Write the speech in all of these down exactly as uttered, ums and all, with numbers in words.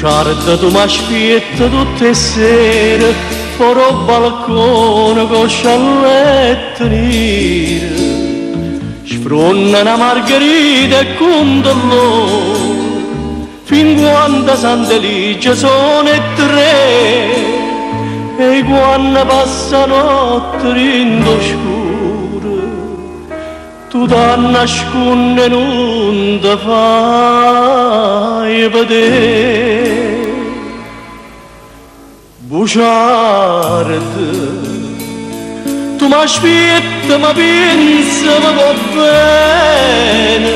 Ciarda tu ma spietta tutte sere, foro balcone con sciallette nere. Sfronna una margherita e con dolore, fin quando Sant'Eligia sono e tre, e quando passa notte indoscura, tu t'anni nasconde non ti fai vedere. Bugiarda, tu mi aspetti, ma pensa, ma va bene,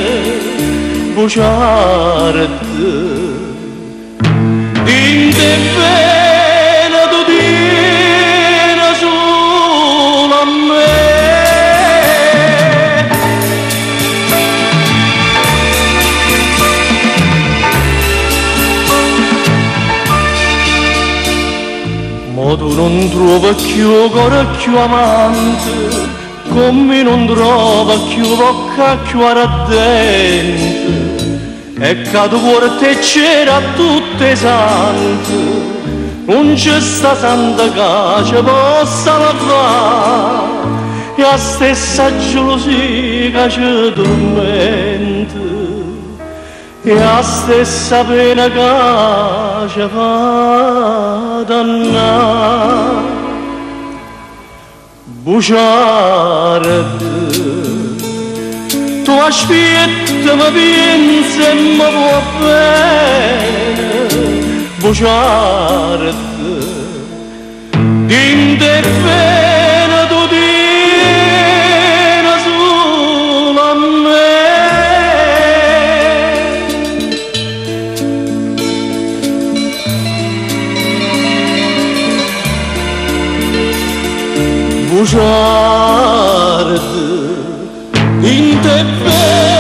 bugiarda. Dinte bene, tu tieni solo a me. Ma tu non trovi più cuore più amante, come non trova più bocca più ardente, e cado cuore te c'era tutte sante, non c'è sta santa che ci possa lavare, e la stessa gelosia che ci tormenta, e la stessa pena che ci fa dannare. Bugiarda, tu aspetta, ma pensa e mi va bene, bugiarda. Dinte bene, tu tieni solo a me. Bugiarda, dinte bene.